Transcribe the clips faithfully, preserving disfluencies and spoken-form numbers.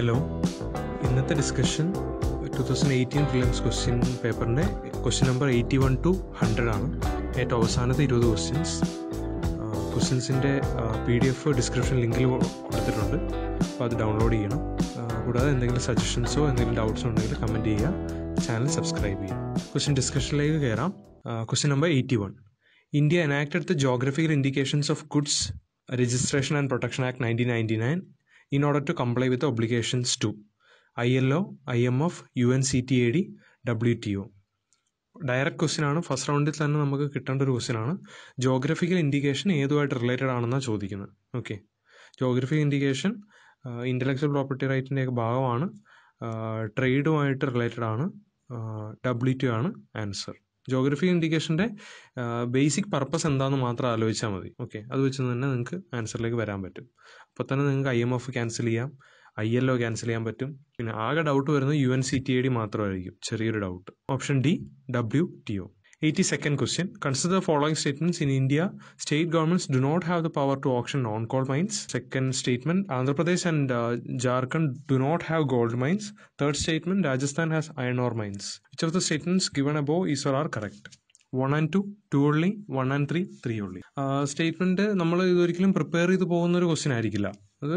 Hello, ഇന്നത്തെ discussion two thousand eighteen prelims question പേപ്പറിൻ്റെ question number eighty one to hundred ആണ്. ഏറ്റവും അവസാനത്തെ ഇരുപത് ക്വസ്റ്റ്യൻസ് ക്വസ്റ്റ്യൻസിൻ്റെ പി ഡി എഫ് ഡിസ്ക്രിപ്ഷൻ ലിങ്കിൽ കൊടുത്തിട്ടുണ്ട്, അപ്പോൾ അത് ഡൗൺലോഡ് ചെയ്യണം. കൂടാതെ എന്തെങ്കിലും സജഷൻസോ എന്തെങ്കിലും ഡൗട്ട്സോ ഉണ്ടെങ്കിൽ കമൻറ്റ് ചെയ്യുക, ചാനൽ സബ്സ്ക്രൈബ് ചെയ്യുക. ക്വസ്റ്റ്യൻ ഡിസ്കഷനിലേക്ക് കയറാം. Question number eighty one. India enacted the Geographical Indications of Goods Registration and Protection Act nineteen ninety-nine in order to comply with the obligations to I L O, I M F, U N C T A D, W T O. Direct question ആണ്. First റൗണ്ടിൽ തന്നെ നമുക്ക് കിട്ടേണ്ട ഒരു question ആണ്. Geographical indication ഏതുമായിട്ട് related ആണെന്നാണ് ചോദിക്കുന്നത്. Okay, geographical indication intellectual property റൈറ്റിൻ്റെ ഒക്കെ ഭാഗമാണ്, ട്രേഡുമായിട്ട് റിലേറ്റഡ് ആണ്. ഡബ്ല്യു ടി ആണ് ആൻസർ. ജോഗ്രഫി ഇൻഡിക്കേഷൻ്റെ ബേസിക് പർപ്പസ് എന്താണെന്ന് മാത്രം ആലോചിച്ചാൽ മതി. ഓക്കെ, അത് വെച്ച് തന്നെ നിങ്ങൾക്ക് ആൻസറിലേക്ക് വരാൻ പറ്റും. അപ്പോൾ തന്നെ നിങ്ങൾക്ക് ഐ എം എഫ് ക്യാൻസൽ ചെയ്യാം, ഐ എൽ ഒ ക്യാൻസൽ ചെയ്യാൻ പറ്റും. പിന്നെ ആകെ ഡൗട്ട് വരുന്നത് U N C T I D മാത്രമായിരിക്കും, ചെറിയൊരു doubt. Option D, W T O. Eighty second question. Consider the following statements. In India state governments do not have the power to option non coal mines. Second statement, Andhra Pradesh and Jharkhand do not have gold mines. Third statement, Rajasthan has iron or mines. Which of the statements given above is or are correct? one and two, two only, one and three, three only. Statement നമ്മൾ ഇതൊരിക്കലും prepare ചെയ്ത് പോകുന്നൊരു question ആയിരിക്കില്ല. അത്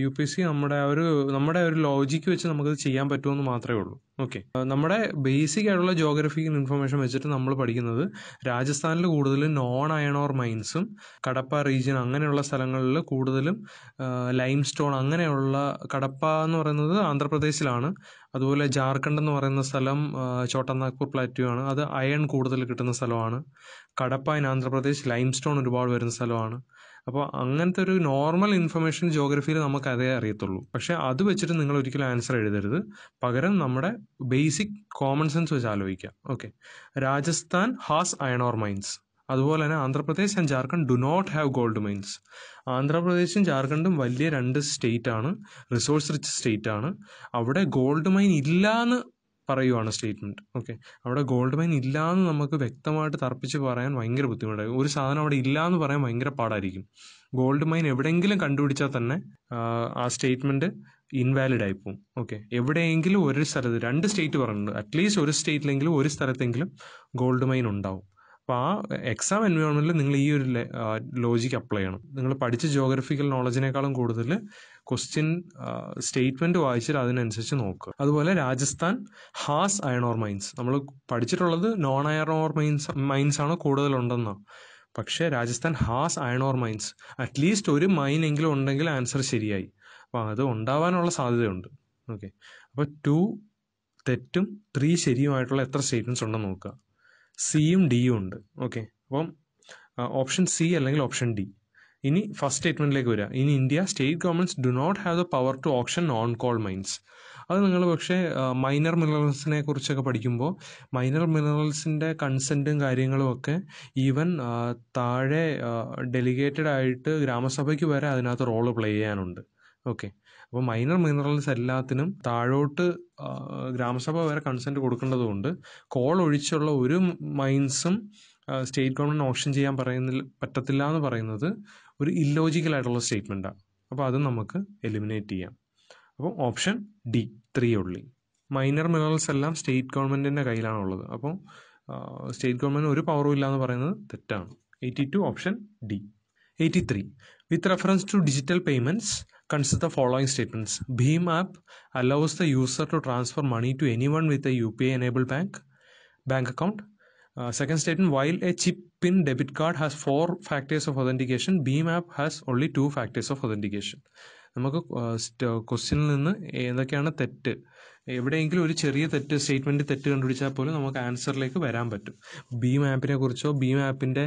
U P S C നമ്മുടെ ഒരു നമ്മുടെ ഒരു ലോജിക്ക് വെച്ച് നമുക്കത് ചെയ്യാൻ പറ്റുമെന്ന് മാത്രമേ ഉള്ളൂ. ഓക്കെ, നമ്മുടെ ബേസിക് ആയിട്ടുള്ള ജോഗ്രഫിക്കൽ ഇൻഫർമേഷൻ വെച്ചിട്ട് നമ്മൾ പഠിക്കുന്നത് രാജസ്ഥാനിൽ കൂടുതലും നോൺ അയണോർ മൈൻസും കടപ്പ റീജിയൻ അങ്ങനെയുള്ള സ്ഥലങ്ങളിൽ കൂടുതലും ലൈം സ്റ്റോൺ അങ്ങനെയുള്ള. കടപ്പ എന്ന് പറയുന്നത് ആന്ധ്രാപ്രദേശിലാണ്, അതുപോലെ ജാർഖണ്ഡ് എന്ന് പറയുന്ന സ്ഥലം ചോട്ടനാഗ്പൂർ പ്ലാറ്റ്യൂ ആണ്, അത് അയൺ കൂടുതൽ കിട്ടുന്ന സ്ഥലമാണ്. Kadapa in Andhra Pradesh, lime stone ഒരുപാട് വരുന്ന സ്ഥലമാണ്. അപ്പോൾ അങ്ങനത്തെ ഒരു നോർമൽ ഇൻഫർമേഷൻ ജോഗ്രഫിയിൽ നമുക്ക് അതേ അറിയത്തുള്ളൂ. പക്ഷേ അത് വെച്ചിട്ട് നിങ്ങൾ ഒരിക്കലും ആൻസർ എഴുതരുത്, പകരം നമ്മുടെ ബേസിക് കോമൺ സെൻസ് വെച്ച് ആലോചിക്കുക. Okay, Rajasthan has iron ore mines, അതുപോലെ തന്നെ Andhra Pradesh and Jharkhand do not have gold mines. ആന്ധ്രാപ്രദേശും ജാർഖണ്ഡും വലിയ രണ്ട് സ്റ്റേറ്റ് ആണ്, റിസോഴ്സ് റിച്ച് സ്റ്റേറ്റ് ആണ്. അവിടെ ഗോൾഡ് മൈൻ ഇല്ല എന്ന് പറയുവാണ് സ്റ്റേറ്റ്മെൻറ്റ്. ഓക്കെ, അവിടെ ഗോൾഡ് മൈൻ ഇല്ല എന്ന് നമുക്ക് വ്യക്തമായിട്ട് തർപ്പിച്ച് പറയാൻ ഭയങ്കര ബുദ്ധിമുട്ടായിരിക്കും. ഒരു സാധനം അവിടെ ഇല്ല എന്ന് പറയാൻ ഭയങ്കര പാടായിരിക്കും. ഗോൾഡ് മൈൻ എവിടെയെങ്കിലും കണ്ടുപിടിച്ചാൽ തന്നെ ആ സ്റ്റേറ്റ്മെൻറ്റ് ഇൻവാലിഡ് ആയിപ്പോവും. ഓക്കെ, എവിടെയെങ്കിലും ഒരു സ്ഥലത്ത്, രണ്ട് സ്റ്റേറ്റ് പറഞ്ഞിട്ടുണ്ട്, അറ്റ്ലീസ്റ്റ് ഒരു സ്റ്റേറ്റിലെങ്കിലും ഒരു സ്ഥലത്തെങ്കിലും ഗോൾഡ് മൈൻ ഉണ്ടാവും. അപ്പോൾ ആ എക്സാം എൻവയോൺമെൻറ്റിൽ നിങ്ങൾ ഈ ഒരു ലോജിക്ക് അപ്ലൈ ചെയ്യണം. നിങ്ങൾ പഠിച്ച ജോഗ്രഫിക്കൽ നോളജിനേക്കാളും കൂടുതൽ ക്വസ്റ്റ്യൻ സ്റ്റേറ്റ്മെൻറ്റ് വായിച്ചിട്ട് അതിനനുസരിച്ച് നോക്കുക. അതുപോലെ രാജസ്ഥാൻ ഹാസ് അയണോർ മൈൻസ്, നമ്മൾ പഠിച്ചിട്ടുള്ളത് നോൺ അയണോർ മൈൻസ് മൈൻസാണ് കൂടുതലുണ്ടെന്നാണ്. പക്ഷേ Rajasthan has iron ore mines, at least ഒരു മൈൻ എങ്കിലും ഉണ്ടെങ്കിൽ ആൻസർ ശരിയായി. അപ്പോൾ അത് ഉണ്ടാവാനുള്ള സാധ്യതയുണ്ട്. ഓക്കെ, അപ്പോൾ ടു തെറ്റും ത്രീ ശരിയുമായിട്ടുള്ള എത്ര സ്റ്റേറ്റ്മെൻറ്റ്സ് ഉണ്ടെന്ന് നോക്കുക. സിയും ഡിയും ഉണ്ട്. ഓക്കെ, അപ്പം ഓപ്ഷൻ സി അല്ലെങ്കിൽ ഓപ്ഷൻ ഡി. ഇനി ഫസ്റ്റ് സ്റ്റേറ്റ്മെൻറ്റിലേക്ക് വരിക. In India state governments do not have the power to option non coal mines. അത് നിങ്ങൾ പക്ഷേ മൈനർ മിനറൽസിനെ കുറിച്ചൊക്കെ പഠിക്കുമ്പോൾ മൈനർ മിനറൽസിൻ്റെ കൺസെൻറ്റും കാര്യങ്ങളും ഒക്കെ ഈവൻ താഴെ ഡെലിഗേറ്റഡ് ആയിട്ട് ഗ്രാമസഭയ്ക്ക് വരെ അതിനകത്ത് റോള് പ്ലേ ചെയ്യാനുണ്ട്. ഓക്കെ, അപ്പോൾ മൈനർ മിനറൽസ് എല്ലാത്തിനും താഴോട്ട് ഗ്രാമസഭ വരെ കൺസെൻറ്റ് കൊടുക്കേണ്ടതുകൊണ്ട് കോൾ ഒഴിച്ചുള്ള ഒരു മൈൻസും സ്റ്റേറ്റ് ഗവൺമെൻറ് ഓപ്ഷൻ ചെയ്യാൻ പറയുന്നില്ല, പറ്റത്തില്ല എന്ന് പറയുന്നത് ഒരു ഇല്ലോജിക്കലായിട്ടുള്ള സ്റ്റേറ്റ്മെൻറ്റാണ്. അപ്പോൾ അത് നമുക്ക് എലിമിനേറ്റ് ചെയ്യാം. അപ്പോൾ option D, three only. Minor minerals എല്ലാം സ്റ്റേറ്റ് ഗവൺമെൻറ്റിൻ്റെ കയ്യിലാണുള്ളത്. അപ്പോൾ സ്റ്റേറ്റ് ഗവൺമെൻറ് ഒരു പവറും ഇല്ല എന്ന് പറയുന്നത് തെറ്റാണ്. Eighty two option D. Eighty three. With reference to digital payments consider the following statements. Bheem app allows the user to transfer money to anyone with a U P I enabled bank bank account. Uh, second statement, while a chip pin debit card has four factors of authentication, Bheem app has only two factors of authentication. നമുക്ക് ക്വസ്റ്റ്യനിൽ നിന്ന് ഏതൊക്കെയാണ് തെറ്റ്, എവിടെയെങ്കിലും ഒരു ചെറിയ തെറ്റ് statement തെറ്റ് കണ്ടുപിടിച്ചാൽ പോലും നമുക്ക് ആൻസറിലേക്ക് വരാൻ പറ്റും. ഭീം ആപ്പിനെ കുറിച്ചോ ഭീം ആപ്പിൻ്റെ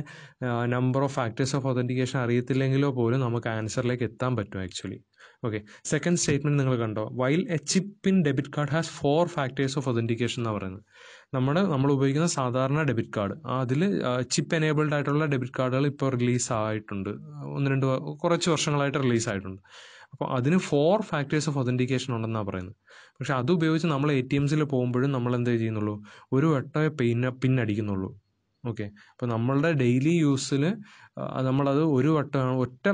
number of factors of authentication അറിയത്തില്ലെങ്കിലോ പോലും നമുക്ക് ആൻസറിലേക്ക് എത്താൻ പറ്റും ആക്ച്വലി. ഓക്കെ, സെക്കൻഡ് സ്റ്റേറ്റ്മെൻറ്റ് നിങ്ങൾ കണ്ടോ, while a chip in debit card has four factors of authentication എന്ന് പറയുന്നത്. നമ്മുടെ നമ്മൾ ഉപയോഗിക്കുന്ന സാധാരണ ഡെബിറ്റ് കാർഡ്, അതിൽ ചിപ്പ് എനേബിൾഡ് ആയിട്ടുള്ള ഡെബിറ്റ് കാർഡുകൾ ഇപ്പോൾ റിലീസ് ആയിട്ടുണ്ട്, ഒന്ന് രണ്ട് കുറച്ച് വർഷങ്ങളായിട്ട് റിലീസ് ആയിട്ടുണ്ട്. അപ്പോൾ അതിന് ഫോർ ഫാക്ടേഴ്സ് ഓഫ് ഒതൻറ്റിക്കേഷൻ ഉണ്ടെന്നാണ് പറയുന്നത്. പക്ഷേ അത് ഉപയോഗിച്ച് നമ്മൾ എ ടി എംസിൽ പോകുമ്പോഴും നമ്മൾ എന്തേ ചെയ്യുന്നുള്ളൂ, ഒരു വട്ടമേ പിൻ പിൻ അടിക്കുന്നുള്ളൂ. ഓക്കെ, അപ്പോൾ നമ്മളുടെ ഡെയിലി യൂസിൽ നമ്മളത് ഒരു വട്ടം ഒറ്റ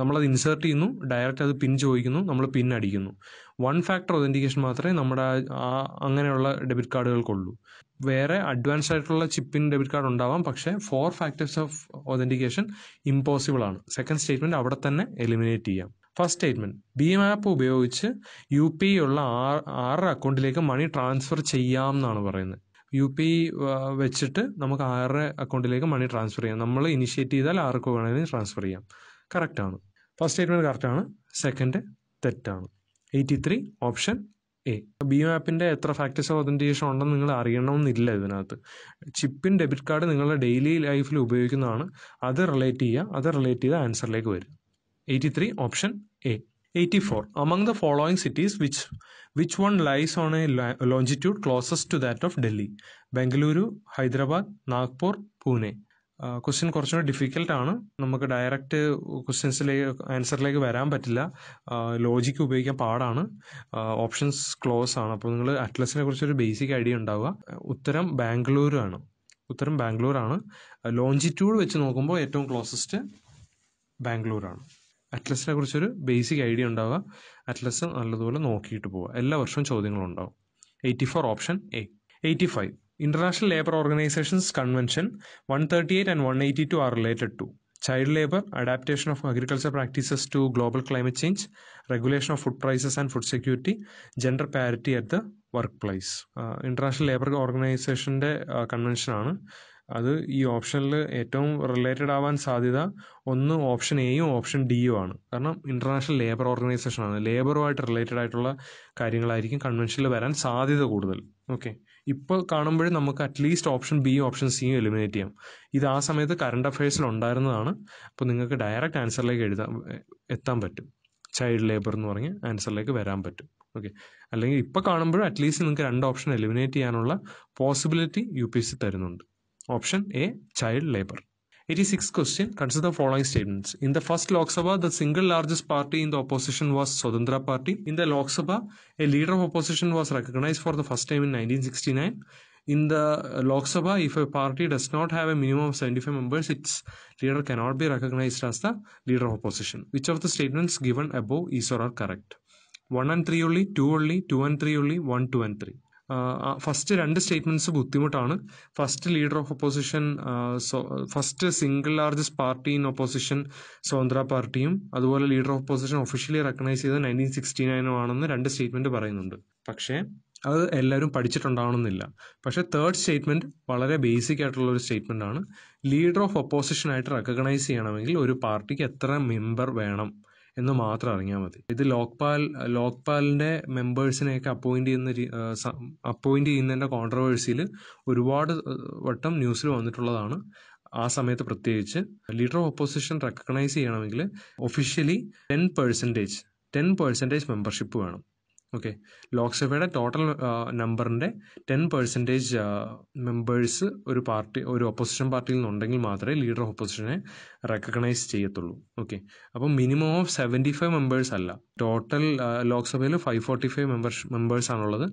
നമ്മളത് ഇൻസേർട്ട് ചെയ്യുന്നു, ഡയറക്റ്റ് അത് പിൻ ചോദിക്കുന്നു, നമ്മൾ പിൻ അടിക്കുന്നു. വൺ ഫാക്ടർ ഒതൻറ്റിക്കേഷൻ മാത്രമേ നമ്മുടെ ആ അങ്ങനെയുള്ള ഡെബിറ്റ് കാർഡുകൾക്കുള്ളൂ. വേറെ അഡ്വാൻസ്ഡ് ആയിട്ടുള്ള ചിപ്പിൻ ഡെബിറ്റ് കാർഡ് ഉണ്ടാവാം, പക്ഷേ four factors of authentication impossible ആണ്. സെക്കൻഡ് സ്റ്റേറ്റ്മെൻറ്റ് അവിടെ തന്നെ എലിമിനേറ്റ് ചെയ്യാം. ഫസ്റ്റ് സ്റ്റേറ്റ്മെൻറ്റ്, ബി ആപ്പ് ഉപയോഗിച്ച് യു പി ഉള്ള ആറ് അക്കൗണ്ടിലേക്ക് മണി ട്രാൻസ്ഫർ ചെയ്യാം എന്നാണ് പറയുന്നത്. യു പി വെച്ചിട്ട് നമുക്ക് ആറ് അക്കൗണ്ടിലേക്ക് മണി ട്രാൻസ്ഫർ ചെയ്യാം. നമ്മൾ ഇനിഷ്യേറ്റ് ചെയ്താൽ ആർക്ക് വേണമെങ്കിൽ ട്രാൻസ്ഫർ ചെയ്യാം. കറക്റ്റാണ്. ഫസ്റ്റ് സ്റ്റേറ്റ്മെൻറ്റ് കറക്റ്റാണ്, സെക്കൻഡ് തെറ്റാണ്. Eighty three option A. B ആപ്പിൻ്റെ എത്ര ഫാക്ടേഴ്സ് ഓഫ് ഒതൻറ്റിക്കേഷൻ ഉണ്ടെന്ന് നിങ്ങൾ അറിയണമെന്നില്ല. ഇതിനകത്ത് ചിപ്പിൻ ഡെബിറ്റ് കാർഡ് നിങ്ങളുടെ ഡെയിലി ലൈഫിൽ ഉപയോഗിക്കുന്നതാണ്, അത് റിലേറ്റ് ചെയ്യുക, അത് റിലേറ്റ് ചെയ്ത ആൻസറിലേക്ക് വരും. Eighty three option A. eighty-four. Among the following cities, which which one lies on a longitude closest to that of Delhi? Bengaluru, Hyderabad, Nagpur, Pune. Question കുറച്ചുകൂടി ഡിഫിക്കൽട്ടാണ്. നമുക്ക് ഡയറക്റ്റ് ക്വസ്റ്റ്യൻസിലേക്ക് ആൻസറിലേക്ക് വരാൻ പറ്റില്ല, ലോജിക്ക് ഉപയോഗിക്കാൻ പാടാണ്. ഓപ്ഷൻസ് ക്ലോസ് ആണ്. അപ്പോൾ നിങ്ങൾ അറ്റ്ലസിനെ കുറിച്ചൊരു ബേസിക് ഐഡിയ ഉണ്ടാവുക. ഉത്തരം ബാംഗ്ലൂരു ആണ്, ഉത്തരം ബാംഗ്ലൂരാണ്. ലോഞ്ചിറ്റ്യൂഡ് വെച്ച് നോക്കുമ്പോൾ ഏറ്റവും ക്ലോസസ്റ്റ് ബാംഗ്ലൂരാണ്. അറ്റ്ലസിനെ കുറിച്ചൊരു ബേസിക് ഐഡിയ ഉണ്ടാവുക, അറ്റ്ലസ് നല്ലതുപോലെ നോക്കിയിട്ട് പോവുക. എല്ലാ വർഷവും ചോദ്യങ്ങളുണ്ടാവും. Eighty four option A. Eighty five, international labour organisations convention one thirty eight and one eighty two are related to child labour, adaptation of agriculture practices to global climate change, regulation of food prices and food security, gender parity at the workplace. International labour ഓർഗനൈസേഷൻ്റെ കൺവെൻഷനാണ് അത്. ഈ ഓപ്ഷനിൽ ഏറ്റവും related ആവാൻ സാധ്യത ഒന്ന് option എയും ഓപ്ഷൻ ഡിയും ആണ്. കാരണം ഇൻ്റർനാഷണൽ ലേബർ ഓർഗനൈസേഷനാണ്, ലേബറുമായിട്ട് റിലേറ്റഡ് ആയിട്ടുള്ള കാര്യങ്ങളായിരിക്കും കൺവെൻഷനിൽ വരാൻ സാധ്യത കൂടുതൽ. ഓക്കെ, ഇപ്പോൾ കാണുമ്പോഴും നമുക്ക് അറ്റ്ലീസ്റ്റ് ഓപ്ഷൻ ബിയും ഓപ്ഷൻ സിയും എലിമിനേറ്റ് ചെയ്യാം. ഇത് ആ സമയത്ത് കറണ്ട് അഫയേഴ്സിൽ ഉണ്ടായിരുന്നതാണ്. അപ്പോൾ നിങ്ങൾക്ക് ഡയറക്റ്റ് ആൻസറിലേക്ക് എഴുതാൻ എത്താൻ പറ്റും, ചൈൽഡ് ലേബർ എന്ന് പറഞ്ഞ് ആൻസറിലേക്ക് വരാൻ പറ്റും. ഓക്കെ, അല്ലെങ്കിൽ ഇപ്പോൾ കാണുമ്പോഴും അറ്റ്ലീസ്റ്റ് നിങ്ങൾക്ക് രണ്ട് ഓപ്ഷൻ എലിമിനേറ്റ് ചെയ്യാനുള്ള possibility U P S C തരുന്നുണ്ട്. Option A, child labor. eighty-sixth question, consider the following statements. In the first Lok Sabha, the single largest party in the opposition was Swatantra Party. In the Lok Sabha, a leader of opposition was recognized for the first time in nineteen sixty-nine. In the Lok Sabha, if a party does not have a minimum of seventy-five members, its leader cannot be recognized as the leader of opposition. Which of the statements given above is or are correct? one and three only, two only, two and three only, one, two and three. First രണ്ട് statements ബുദ്ധിമുട്ടാണ്. First leader of opposition, first single largest party in opposition സ്വതന്ത്ര പാർട്ടിയും അതുപോലെ leader of opposition officially recognise ചെയ്ത് nineteen sixty നയനും ആണെന്ന് രണ്ട് statement പറയുന്നുണ്ട്. പക്ഷേ അത് എല്ലാവരും പഠിച്ചിട്ടുണ്ടാവണമെന്നില്ല. പക്ഷേ തേർഡ് സ്റ്റേറ്റ്മെൻറ്റ് വളരെ ബേസിക് ആയിട്ടുള്ളൊരു സ്റ്റേറ്റ്മെൻ്റ് ആണ്. ലീഡർ ഓഫ് ഒപ്പോസിഷനായിട്ട് റെക്കഗ്നൈസ് ചെയ്യണമെങ്കിൽ ഒരു പാർട്ടിക്ക് എത്ര മെമ്പർ വേണം എന്ന് മാത്രം അറിഞ്ഞാൽ മതി. ഇത് ലോക്പാൽ ലോക്പാലിൻ്റെ മെമ്പേഴ്സിനെയൊക്കെ അപ്പോയിൻറ്റ് ചെയ്യുന്ന അപ്പോയിൻറ്റ് ചെയ്യുന്നതിൻ്റെ കോൺട്രവേഴ്സിയിൽ ഒരുപാട് വട്ടം ന്യൂസിൽ വന്നിട്ടുള്ളതാണ്. ആ സമയത്ത് പ്രത്യേകിച്ച് ലീഡർ ഓഫ് ഒപ്പോസിഷൻ റെക്കഗ്നൈസ് ചെയ്യണമെങ്കിൽ officially ten percentage ten percentage membership വേണം. ഓക്കെ, ലോക്സഭയുടെ ടോട്ടൽ നമ്പറിൻ്റെ ടെൻ പെർസെൻറ്റേജ് മെമ്പേഴ്സ് ഒരു പാർട്ടി ഒരു ഒപ്പോസിഷൻ പാർട്ടിയിൽ നിന്നുണ്ടെങ്കിൽ മാത്രമേ ലീഡർ ഓഫ് ഒപ്പോസിഷനെ റെക്കഗ്നൈസ് ചെയ്യത്തുള്ളൂ. ഓക്കെ, അപ്പം minimum of seventy five members അല്ല. ടോട്ടൽ ലോക്സഭയിൽ ഫൈവ് ഫോർട്ടി ഫൈവ് മെമ്പേഴ്സ് മെമ്പേഴ്സാണുള്ളത്.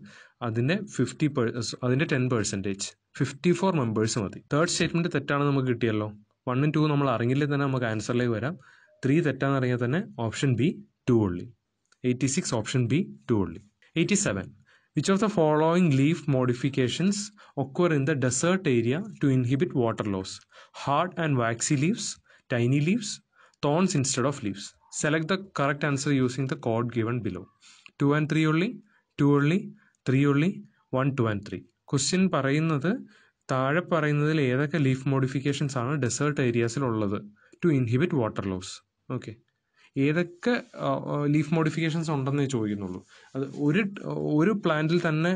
അതിൻ്റെ ഫിഫ്റ്റി പെർ അതിൻ്റെ ten percentage fifty four members മതി. തേർഡ് സ്റ്റേറ്റ്മെൻറ്റ് തെറ്റാണ് നമുക്ക് കിട്ടിയല്ലോ. വണ്ണും ടൂ നമ്മൾ അറിഞ്ഞില്ലേ തന്നെ നമുക്ക് ആൻസറിലേക്ക് വരാം. ത്രീ തെറ്റാണെന്ന് അറിയാൻ തന്നെ ഓപ്ഷൻ ബി ടു ഉള്ളി. eighty-six option B, two only. eighty-seven. Which of the following leaf modifications occur in the desert area to inhibit water loss? Hard and waxy leaves, tiny leaves, thorns instead of leaves. Select the correct answer using the code given below. two and three only, two only, three only, one, two and three. Question പറയുന്നത് താഴെ പറയുന്നതിൽ ഏതൊക്കെ leaf modifications ആണ് desert ഏരിയാസിലുള്ളത് to inhibit water loss? Okay, ഏതൊക്കെ leaf modifications ഉണ്ടെന്നേ ചോദിക്കുന്നുള്ളൂ. അത് ഒരു ഒരു പ്ലാന്റിൽ തന്നെ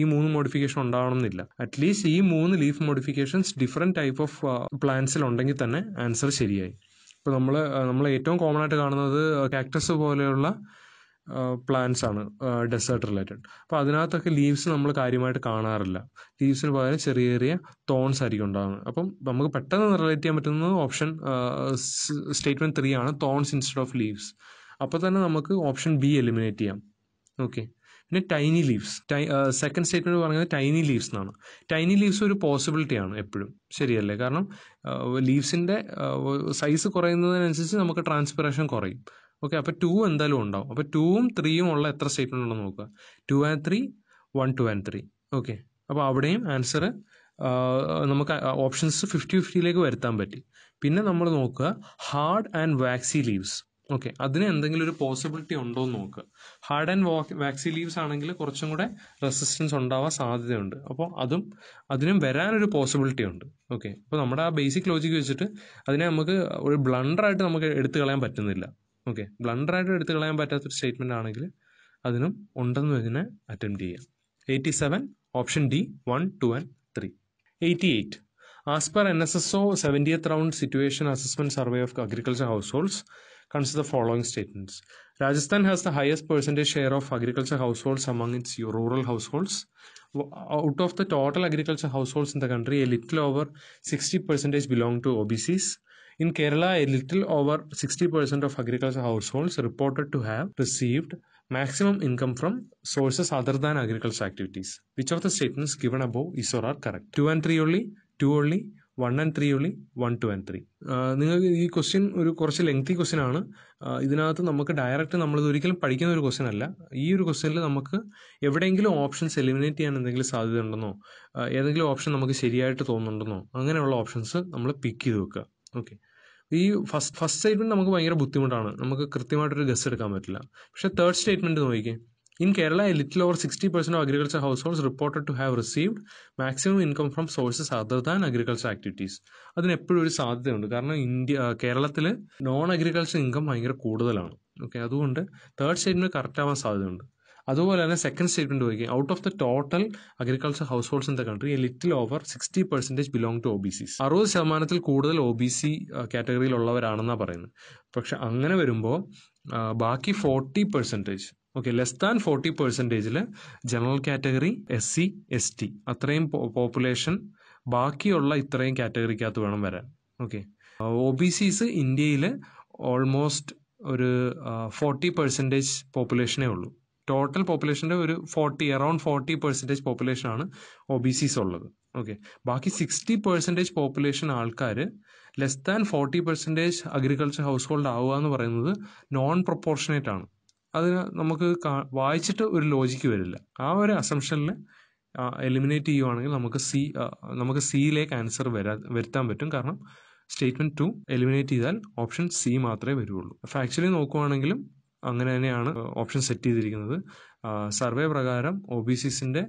ഈ മൂന്ന് മോഡിഫിക്കേഷൻ ഉണ്ടാവണമെന്നില്ല. അറ്റ്ലീസ്റ്റ് ഈ മൂന്ന് leaf modifications different type of പ്ലാന്റ്സിൽ ഉണ്ടെങ്കിൽ തന്നെ ആൻസർ ശരിയായി. ഇപ്പോൾ നമ്മൾ നമ്മൾ ഏറ്റവും കോമൺ ആയിട്ട് കാണുന്നത് കാക്ടസ് പോലെയുള്ള പ്ലാന്റ്സ് ആണ് ഡെസേർട്ട് റിലേറ്റഡ്. അപ്പോൾ അതിനകത്തൊക്കെ ലീവ്സ് നമ്മൾ കാര്യമായിട്ട് കാണാറില്ല. ലീവ്സിന് പകരം ചെറിയ ചെറിയ തോൺസ് ആയിരിക്കും ഉണ്ടാകുന്നത്. അപ്പം നമുക്ക് പെട്ടെന്ന് റിലേറ്റ് ചെയ്യാൻ പറ്റുന്നത് ഓപ്ഷൻ സ്റ്റേറ്റ്മെൻറ്റ് ത്രീ ആണ്, തോൺസ് ഇൻസ്റ്റെഡ് ഓഫ് ലീവ്സ്. അപ്പോൾ തന്നെ നമുക്ക് ഓപ്ഷൻ ബി എലിമിനേറ്റ് ചെയ്യാം. ഓക്കെ, പിന്നെ ടൈനി ലീവ്സ് സെക്കൻഡ് സ്റ്റേറ്റ്മെൻറ്റ് പറയുന്നത് ടൈനി ലീവ്സ് എന്നാണ്. ടൈനി ലീവ്സ് ഒരു പോസിബിലിറ്റിയാണ് എപ്പോഴും, ശരിയല്ലേ? കാരണം ലീവ്സിൻ്റെ സൈസ് കുറയുന്നതിനനുസരിച്ച് നമുക്ക് ട്രാൻസ്പിറേഷൻ കുറയും. ഓക്കെ, അപ്പോൾ ടു എന്തായാലും ഉണ്ടാവും. അപ്പോൾ ടൂവും ത്രീയും ഉള്ള എത്ര സ്റ്റേറ്റ്മെൻ്റ് ഉണ്ടെന്ന് നോക്കുക. Two and three, one two and three. Okay, അപ്പോൾ അവിടെയും ആൻസർ നമുക്ക് ഓപ്ഷൻസ് ഫിഫ്റ്റി ഫിഫ്റ്റിയിലേക്ക് വരുത്താൻ പറ്റി. പിന്നെ നമ്മൾ നോക്കുക hard and waxy leaves. Okay, അതിന് എന്തെങ്കിലും ഒരു പോസിബിലിറ്റി ഉണ്ടോ എന്ന് നോക്കുക. ഹാർഡ് ആൻഡ് വാക്സി ലീവ്സ് ആണെങ്കിൽ കുറച്ചും കൂടെ റെസിസ്റ്റൻസ് ഉണ്ടാവാൻ സാധ്യതയുണ്ട്. അപ്പോൾ അതും അതിനും വരാനൊരു പോസിബിലിറ്റി ഉണ്ട്. ഓക്കെ, അപ്പോൾ നമ്മുടെ ആ ബേസിക് ലോജിക്ക് വെച്ചിട്ട് അതിനെ നമുക്ക് ഒരു ബ്ലണ്ടറായിട്ട് നമുക്ക് എടുത്തു കളയാൻ പറ്റുന്നില്ല. ഓക്കെ, ബ്ലണ്ടറായിട്ട് എടുത്തു കളയാൻ പറ്റാത്തൊരു സ്റ്റേറ്റ്മെൻ്റ് ആണെങ്കിൽ അതിനും ഉണ്ടെന്ന് ഇതിനെ അറ്റംപ്റ്റ് ചെയ്യാം. Eighty seven option D, one two and three. Eighty eight as per N S S O seventieth round situation assessment survey of agriculture households, consider following statements. Rajasthan has the highest percentage share of agriculture households among its rural households. Out of the total agriculture households in the country, a little over sixty percentage belong to O B Cs. In Kerala, a little over sixty percent of agricultural households reported to have received maximum income from sources other than agricultural activities. Which of the statements given above is or are correct? two and three only, two only, one and three only, one, two and three. നിങ്ങൾക്ക് ഈ question ഒരു കുറച്ച് lengthy question ആണ്. ഇതിനകത്ത് നമുക്ക് direct നമ്മളിത് ഒരിക്കലും പഠിക്കുന്ന ഒരു ക്വസ്റ്റ്യൻ അല്ല. ഈ ഒരു ക്വസ്റ്റ്യനിൽ നമുക്ക് എവിടെയെങ്കിലും ഓപ്ഷൻസ് എലിമിനേറ്റ് ചെയ്യാൻ എന്തെങ്കിലും സാധ്യത ഉണ്ടെന്നോ ഏതെങ്കിലും ഓപ്ഷൻ നമുക്ക് ശരിയായിട്ട് തോന്നുന്നുണ്ടെന്നോ അങ്ങനെയുള്ള ഓപ്ഷൻസ് നമ്മൾ പിക്ക് ചെയ്ത് വെക്കുക. ഓക്കെ, ഈ ഫസ്റ്റ് ഫസ്റ്റ് സ്റ്റേറ്റ്മെൻറ്റ് നമുക്ക് ഭയങ്കര ബുദ്ധിമുട്ടാണ്, നമുക്ക് കൃത്യമായിട്ടൊരു ഗസ് എടുക്കാൻ പറ്റില്ല. പക്ഷേ തേർഡ് സ്റ്റേറ്റ്മെൻറ്റ് നോക്കിക്കേ. In Kerala, a little over sixty percent of agriculture households reported to have received maximum income from sources other than agriculture activities. അതിനെപ്പോഴും ഒരു സാധ്യതയുണ്ട്, കാരണം ഇന്ത്യ കേരളത്തിൽ നോൺ അഗ്രികൾച്ചർ ഇൻകം ഭയങ്കര കൂടുതലാണ്. ഓക്കെ, അതുകൊണ്ട് തേർഡ് സ്റ്റേറ്റ്മെൻറ്റ് കറക്റ്റ് ആവാൻ സാധ്യതയുണ്ട്. അതുപോലെ തന്നെ സെക്കൻഡ് സ്റ്റേറ്റ്മെൻറ്റ് നോക്കിയാൽ out of the total agriculture households in the country, a little over sixty percentage belong to O B Cs. അറുപത് ശതമാനത്തിൽ കൂടുതൽ ഒ ബി സി കാറ്റഗറിയിലുള്ളവരാണെന്നാണ് പറയുന്നത്. പക്ഷെ അങ്ങനെ വരുമ്പോൾ ബാക്കി forty percentage, okay, less than forty പെർസെൻറ്റേജിൽ general category, S C, S T അത്രയും പോപ്പുലേഷൻ ബാക്കിയുള്ള ഇത്രയും കാറ്റഗറിക്കകത്ത് വേണം വരാൻ. ഓക്കെ, ഒ ബി സിസ് ഇന്ത്യയിൽ ഓൾമോസ്റ്റ് ഒരു ഫോർട്ടി പെർസെൻറ്റേജ് പോപ്പുലേഷനേ ഉള്ളൂ. ടോട്ടൽ പോപ്പുലേഷൻ്റെ ഒരു ഫോർട്ടി അറൌണ്ട് ഫോർട്ടി പെർസെൻറ്റേജ് പോപ്പുലേഷനാണ് ഒ ബി സിസ് ഉള്ളത്. ഓക്കെ, ബാക്കി സിക്സ്റ്റി പെർസെൻറ്റേജ് പോപ്പുലേഷൻ ആൾക്കാർ less than forty percentage agriculture household ആവുക എന്ന് പറയുന്നത് നോൺ പ്രൊപ്പോർഷനേറ്റ് ആണ്. അതിന് നമുക്ക് വായിച്ചിട്ട് ഒരു ലോജിക്ക് വരില്ല. ആ ഒരു അസംഷനിൽ എലിമിനേറ്റ് ചെയ്യുവാണെങ്കിൽ നമുക്ക് സി നമുക്ക് സിയിലേക്ക് ആൻസർ വരാ വരുത്താൻ പറ്റും. കാരണം സ്റ്റേറ്റ്മെൻറ്റ് ടു എലിമിനേറ്റ് ചെയ്താൽ ഓപ്ഷൻ സി മാത്രമേ വരുള്ളൂ. അപ്പോൾ ആക്ച്വലി നോക്കുവാണെങ്കിലും അങ്ങനെ തന്നെയാണ് ഓപ്ഷൻ സെറ്റ് ചെയ്തിരിക്കുന്നത്. സർവേ പ്രകാരം ഒ ബി സിസിൻ്റെ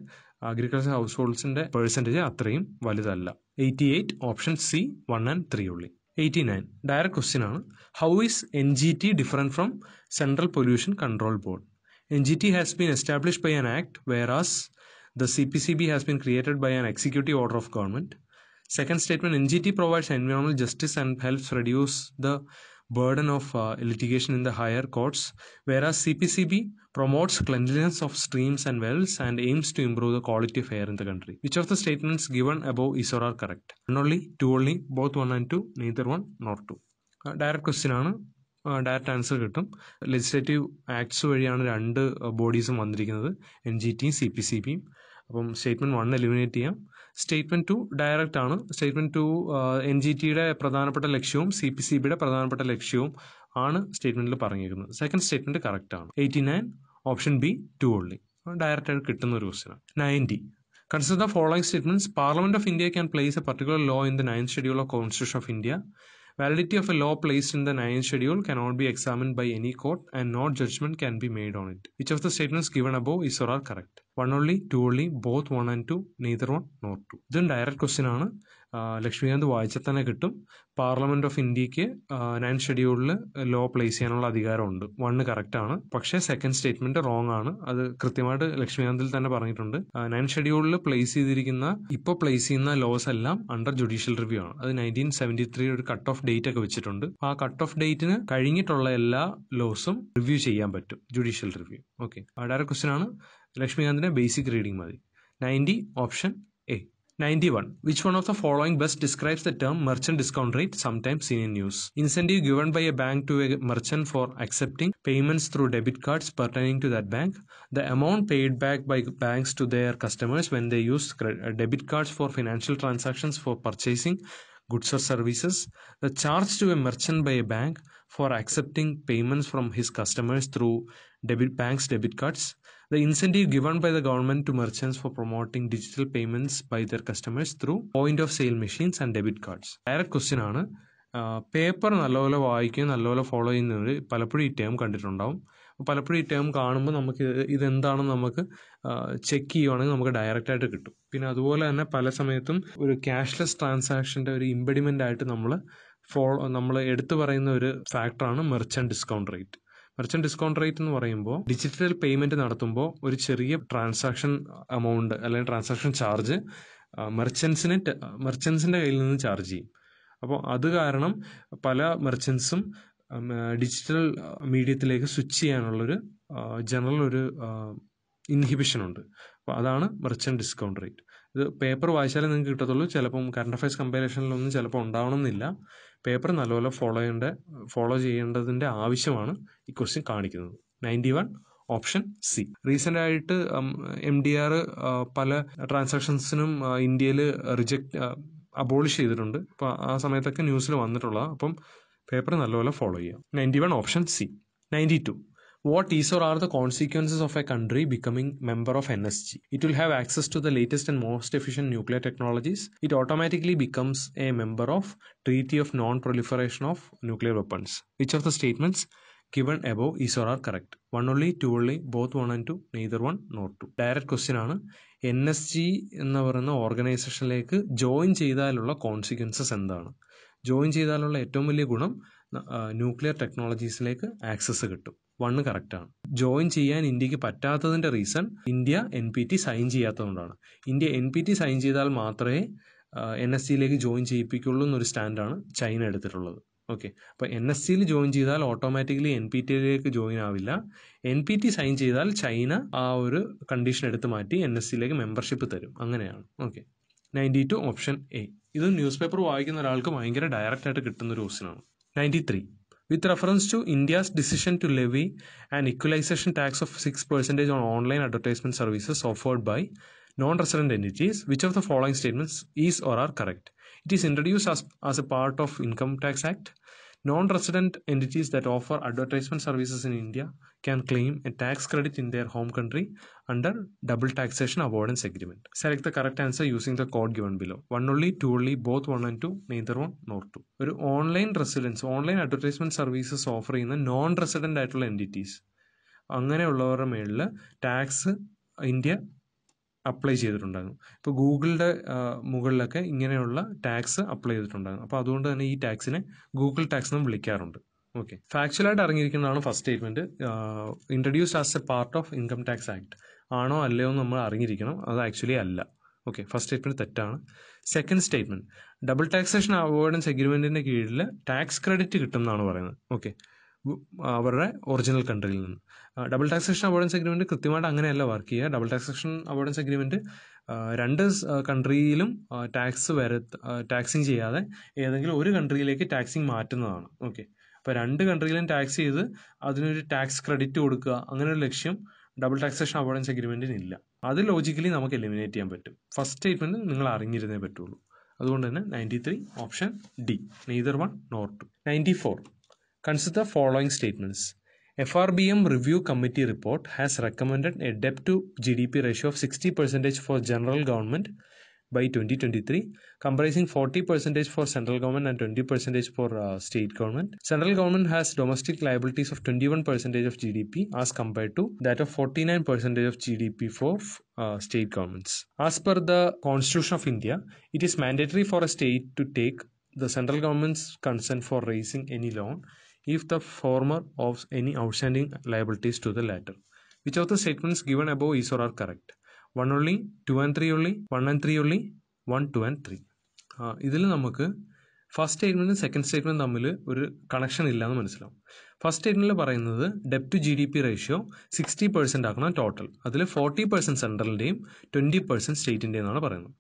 അഗ്രികൾച്ചർ ഹൗസ് ഹോൾഡ്സിൻ്റെ പെർസെൻറ്റേജ് അത്രയും വലുതല്ല. Eighty eight option C, one and three only. Eighty nine direct question ആണ്. How is N G T different from central pollution control board? N G T has been established by an act whereas the C P C B has been created by an executive order of government. Second statement, N G T provides എൻവയോൺമെൻ്റൽ justice and helps reduce the burden of uh, litigation in the higher courts, whereas C P C B promotes cleanliness of streams and wells and aims to improve the quality of air in the country. Which of the statements given above is or are correct? One only, two only, both one and two, neither one nor two. Uh, direct question ആണ്, direct answer കിട്ടും. Legislative acts വഴിയാണ് രണ്ട് ബോഡീസും വന്നിരിക്കുന്നത്, N G ടിയും C P C ബിയും. അപ്പം statement one eliminate ചെയ്യാം. സ്റ്റേറ്റ്മെൻറ്റ് ടു ഡയറക്റ്റ് ആണ്. സ്റ്റേറ്റ്മെൻറ്റ് ടു എൻ ജി ടിയുടെ പ്രധാനപ്പെട്ട ലക്ഷ്യവും സി പി സി ബിയുടെ പ്രധാനപ്പെട്ട ലക്ഷ്യവും ആണ് സ്റ്റേറ്റ്മെൻറ്റിൽ പറഞ്ഞിരിക്കുന്നത്. സെക്കൻഡ് സ്റ്റേറ്റ്മെൻറ്റ് കറക്റ്റ് ആണ്. Eighty nine option B, two only. ഡയറക്റ്റായിട്ട് കിട്ടുന്ന ഒരു ക്വസ്റ്റ്യനാണ്. Ninety consider the following statements. Parliament of India can place a particular law in the ninth schedule of constitution of India. Validity of a law placed in the ninth schedule cannot be examined by any court and no judgment can be made on it. Which of the statements given above is or are correct? One only, two only, both one and two, neither one nor two. This is a direct question. Laxmikanth വായിച്ചാൽ തന്നെ കിട്ടും. Parliament of ഇന്ത്യക്ക് ninth ഷെഡ്യൂളിൽ law place ചെയ്യാനുള്ള അധികാരമുണ്ട്. One കറക്റ്റാണ്, പക്ഷേ second statement wrong ആണ്. അത് കൃത്യമായിട്ട് ലക്ഷ്മികാന്തിൽ തന്നെ പറഞ്ഞിട്ടുണ്ട്. നയൻത് ഷെഡ്യൂളിൽ പ്ലേസ് ചെയ്തിരിക്കുന്ന ഇപ്പോൾ പ്ലേസ് ചെയ്യുന്ന ലോസ് എല്ലാം അണ്ടർ ജുഡീഷ്യൽ റിവ്യൂ ആണ്. അത് നയൻറ്റീൻ സെവൻറ്റി ത്രീ ഒരു കട്ട് ഓഫ് ഡേറ്റ് ഒക്കെ വെച്ചിട്ടുണ്ട്. ആ കട്ട് ഓഫ് ഡേറ്റിന് കഴിഞ്ഞിട്ടുള്ള എല്ലാ ലോസും റിവ്യൂ ചെയ്യാൻ പറ്റും, judicial review. Okay, direct question ആണ്. ലക്ഷ്മികാന്തിൻ്റെ ബേസിക് റീഡിംഗ് മതി. Ninety option A. ninety-one. Which one of the following best describes the term merchant discount rate sometimes seen in use? Incentive given by a bank to a merchant for accepting payments through debit cards pertaining to that bank. The amount paid back by banks to their customers when they use debit cards for financial transactions for purchasing goods or services. The charge to a merchant by a bank for accepting payments from his customers through debit banks' debit cards. The incentive given by the government to merchants for promoting digital payments by their customers through point of sale machines and debit cards. Direct question ആണ് paper നല്ലപോലെ വായിക്കുകയും നല്ലപോലെ follow ചെയ്യുന്നവർ പലപ്പോഴും ഈ term കണ്ടിട്ടുണ്ടാവും. പലപ്പോഴും ഈ ടേം കാണുമ്പോൾ നമുക്ക് ഇതെന്താണെന്ന് നമുക്ക് ചെക്ക് ചെയ്യുവാണെങ്കിൽ നമുക്ക് ഡയറക്റ്റ് ആയിട്ട് കിട്ടും. പിന്നെ അതുപോലെ തന്നെ പല സമയത്തും ഒരു ക്യാഷ്ലെസ് ട്രാൻസാക്ഷൻ്റെ ഒരു ഇംപെഡിമെൻ്റ് ആയിട്ട് നമ്മൾ ഫോളോ നമ്മൾ എടുത്തു പറയുന്ന ഒരു ഫാക്ടറാണ് merchant discount rate. Merchant discount rate എന്ന് പറയുമ്പോൾ ഡിജിറ്റൽ പേയ്മെൻറ്റ് നടത്തുമ്പോൾ ഒരു ചെറിയ ട്രാൻസാക്ഷൻ എമൗണ്ട് അല്ലെങ്കിൽ ട്രാൻസാക്ഷൻ ചാർജ് മെർച്ചൻസിന് മെർച്ചൻസിൻ്റെ കയ്യിൽ നിന്ന് ചാർജ് ചെയ്യും. അപ്പോൾ അത് കാരണം പല മെർച്ചൻസും ഡിജിറ്റൽ മീഡിയത്തിലേക്ക് സ്വിച്ച് ചെയ്യാനുള്ളൊരു ജനറൽ ഒരു ഇൻഹിബിഷനുണ്ട്. അപ്പോൾ അതാണ് മെർച്ചൻറ്റ് ഡിസ്കൗണ്ട് റേറ്റ്. ഇത് പേപ്പർ വായിച്ചാലേ നിങ്ങൾക്ക് കിട്ടത്തുള്ളൂ. ചിലപ്പം കറണ്ട് അഫയേഴ്സ് കമ്പാരിഷനിലൊന്നും ചിലപ്പോൾ ഉണ്ടാവണമെന്നില്ല. പേപ്പർ നല്ലപോലെ ഫോളോ ചെയ്യേണ്ട ഫോളോ ചെയ്യേണ്ടതിൻ്റെ ആവശ്യമാണ് ഈ ക്വസ്റ്റ്യൻ കാണിക്കുന്നത്. Ninety one option C. Recent ആയിട്ട് എം ഡി ആർ പല ട്രാൻസാക്ഷൻസിനും ഇന്ത്യയിൽ റിജക്റ്റ് അബോളിഷ് ചെയ്തിട്ടുണ്ട്. അപ്പോൾ ആ സമയത്തൊക്കെ ന്യൂസിൽ വന്നിട്ടുള്ളതാണ്. അപ്പം പേപ്പർ നല്ലപോലെ ഫോളോ ചെയ്യാം. Ninety one option C. Ninety two. What is or are the consequences of a country becoming member of N S G? It will have access to the latest and most efficient nuclear technologies. It automatically becomes a member of Treaty of Non-Proliferation of Nuclear Weapons. Which of the statements given above is or are correct? One only, two only, both one and two, neither one nor two. Direct question ആണ് N S G എന്ന് പറയുന്ന ഓർഗനൈസേഷനിലേക്ക് join ചെയ്താലുള്ള consequences എന്താണ്? Join ചെയ്താലുള്ള ഏറ്റവും വലിയ ഗുണം ന്യൂക്ലിയർ ടെക്നോളജീസിലേക്ക് ആക്സസ് കിട്ടും. വണ്ണ് കറക്റ്റാണ്. ജോയിൻ ചെയ്യാൻ ഇന്ത്യക്ക് പറ്റാത്തതിൻ്റെ reason India N P T sign ചെയ്യാത്തതുകൊണ്ടാണ്. India N P T sign ചെയ്താൽ മാത്രമേ എൻ എസ് സിയിലേക്ക് ജോയിൻ ചെയ്യിപ്പിക്കുള്ളൂ എന്നൊരു സ്റ്റാൻഡാണ് ചൈന എടുത്തിട്ടുള്ളത്. ഓക്കെ, അപ്പോൾ എൻ എസ് സിയിൽ ജോയിൻ ചെയ്താൽ ഓട്ടോമാറ്റിക്കലി എൻ പി ടിയിലേക്ക് ജോയിൻ ആവില്ല. എൻ പി ടി സൈൻ ചെയ്താൽ ചൈന ആ ഒരു കണ്ടീഷൻ എടുത്ത് മാറ്റി എൻ എസ് സിയിലേക്ക് മെമ്പർഷിപ്പ് തരും. അങ്ങനെയാണ്. Okay, ninety two option A. ഇത് ന്യൂസ് പേപ്പർ വായിക്കുന്ന ഒരാൾക്ക് ഭയങ്കര ഡയറക്റ്റ് ആയിട്ട് കിട്ടുന്നൊരു ക്വസ്റ്റ്യനാണ്. Ninety three. With reference to India's decision to levy an equalization tax of six percent on online advertisement services offered by non-resident entities, which of the following statements is or are correct? It is introduced as, as a part of Income Tax Act. Non-resident entities that offer advertisement services in India can claim a tax credit in their home country under Double Taxation Avoidance Agreement. Select the correct answer using the code given below. One only, two only, both one and two, neither one nor two. ഒരു online residence online advertisement services offer ചെയ്യുന്ന non resident ആയിട്ടുള്ള entities അങ്ങനെയുള്ളവരുടെ മേളിൽ tax India apply ചെയ്തിട്ടുണ്ടാകും. ഇപ്പോൾ ഗൂഗിളിൻ്റെ മുകളിലൊക്കെ ഇങ്ങനെയുള്ള ടാക്സ് അപ്ലൈ ചെയ്തിട്ടുണ്ടാകും. അപ്പോൾ അതുകൊണ്ട് തന്നെ ഈ ടാക്സിനെ ഗൂഗിൾ ടാക്സ് എന്നും വിളിക്കാറുണ്ട്. ഓക്കെ, ഫാക്ച്വലായിട്ട് അറിഞ്ഞിരിക്കുന്നതാണ് first statement. Introduce as a part of income tax act ആണോ അല്ലയോ എന്ന് നമ്മൾ അറിഞ്ഞിരിക്കണം. അത് ആക്ച്വലി അല്ല. ഓക്കെ, ഫസ്റ്റ് സ്റ്റേറ്റ്മെൻറ്റ് തെറ്റാണ്. Second statement double taxation avoidance എഗ്രിമെൻറ്റിൻ്റെ കീഴിൽ ടാക്സ് ക്രെഡിറ്റ് കിട്ടും എന്നാണ് പറയുന്നത്. ഓക്കെ, അവരുടെ ഒറിജിനൽ കൺട്രിയിൽ നിന്ന് ഡബിൾ ടാക്സേഷൻ അവോയ്ഡൻസ് എഗ്രിമെൻറ്റ് കൃത്യമായിട്ട് അങ്ങനെയല്ല വർക്ക് ചെയ്യുക. ഡബിൾ ടാക്സേഷൻ അവോയ്ഡൻസ് എഗ്രിമെൻറ്റ് രണ്ട് കൺട്രിയിലും ടാക്സ് വര ടാക്സിങ് ചെയ്യാതെ ഏതെങ്കിലും ഒരു കൺട്രിയിലേക്ക് ടാക്സിങ് മാറ്റുന്നതാണ്. ഓക്കെ, അപ്പോൾ രണ്ട് കൺട്രിയിലും ടാക്സ് ചെയ്ത് അതിനൊരു ടാക്സ് ക്രെഡിറ്റ് കൊടുക്കുക അങ്ങനൊരു ലക്ഷ്യം ഡബിൾ ടാക്സേഷൻ അവോയ്ഡൻസ് എഗ്രിമെൻറ്റിനില്ല. അത് ലോജിക്കലി നമുക്ക് എലിമിനേറ്റ് ചെയ്യാൻ പറ്റും. ഫസ്റ്റ് സ്റ്റേറ്റ്മെൻറ്റ് നിങ്ങൾ അറിഞ്ഞിരുന്നേ പറ്റുള്ളൂ. അതുകൊണ്ട് തന്നെ ninety three option D, neither one nor two. Ninety four. Consider the following statements. F R B M Review Committee report has recommended a debt to G D P ratio of sixty percent for general government by twenty twenty-three, comprising forty percent for central government and twenty percent for uh, state government. Central government has domestic liabilities of twenty-one percent of G D P as compared to that of forty-nine percent of G D P for uh, state governments. As per the Constitution of India, it is mandatory for a state to take the central government's consent for raising any loan if the former owes any outstanding liabilities to the latter. Which of the statements given above is or are correct? one only, two and three only, one and three only, one, two and three. ഇതിൽ നമുക്ക് first സ്റ്റേറ്റ്മെൻറ്റും second സ്റ്റേറ്റ്മെൻറ്റും തമ്മിൽ ഒരു connection ഇല്ലയെന്ന് മനസ്സിലാവും. First സ്റ്റേറ്റ്മെൻറ്റിൽ പറയുന്നത് ഡെപ്റ്റ് to G D P ratio sixty percent ആക്കണം ടോട്ടൽ. അതിൽ ഫോർട്ടി പെർസെൻറ്റ് സെൻട്രലിൻ്റെയും ട്വൻറ്റി പെർസെൻറ്റ് സ്റ്റേറ്റിൻ്റെയും എന്നാണ് പറയുന്നത്.